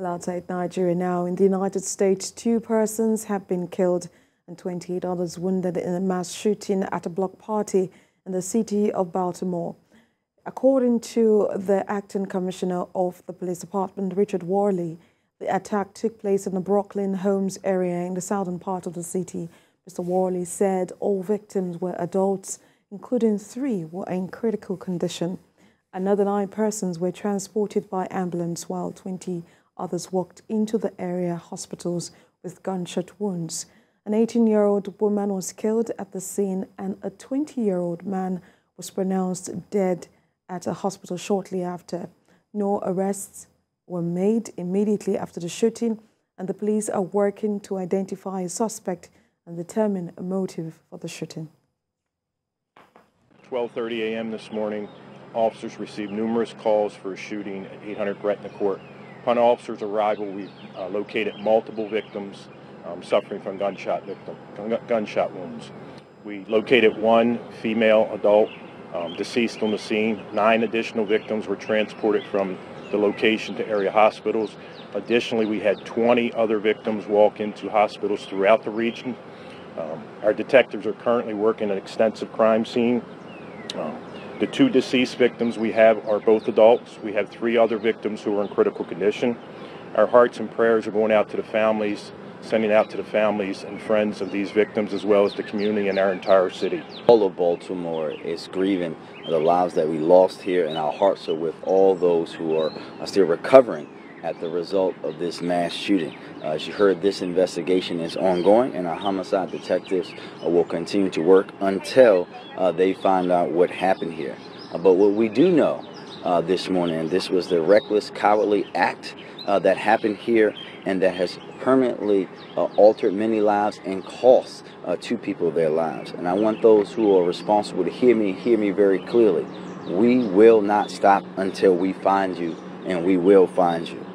Well, outside Nigeria now, in the United States, 2 persons have been killed and 28 others wounded in a mass shooting at a block party in the city of Baltimore. According to the acting commissioner of the police department, Richard Worley, the attack took place in the Brooklyn Homes area in the southern part of the city. Mr. Worley said all victims were adults, including 3 were in critical condition. Another 9 persons were transported by ambulance, while 20 others walked into the area hospitals with gunshot wounds. An 18-year-old woman was killed at the scene and a 20-year-old man was pronounced dead at a hospital shortly after. No arrests were made immediately after the shooting, and the police are working to identify a suspect and determine a motive for the shooting. 12:30 a.m. this morning, officers received numerous calls for a shooting at 800 Gretna Court. Upon officers' arrival, we located multiple victims suffering from gunshot wounds. We located 1 female adult deceased on the scene. 9 additional victims were transported from the location to area hospitals. Additionally, we had 20 other victims walk into hospitals throughout the region. Our detectives are currently working an extensive crime scene. The 2 deceased victims we have are both adults. We have 3 other victims who are in critical condition. Our hearts and prayers are going out to the families, sending out to the families and friends of these victims, as well as the community and our entire city. All of Baltimore is grieving the lives that we lost here, and our hearts are with all those who are still recovering at the result of this mass shooting. As you heard, this investigation is ongoing, and our homicide detectives will continue to work until they find out what happened here. But what we do know this morning, this was the reckless, cowardly act that happened here and that has permanently altered many lives and cost 2 people their lives. And I want those who are responsible to hear me very clearly. We will not stop until we find you, and we will find you.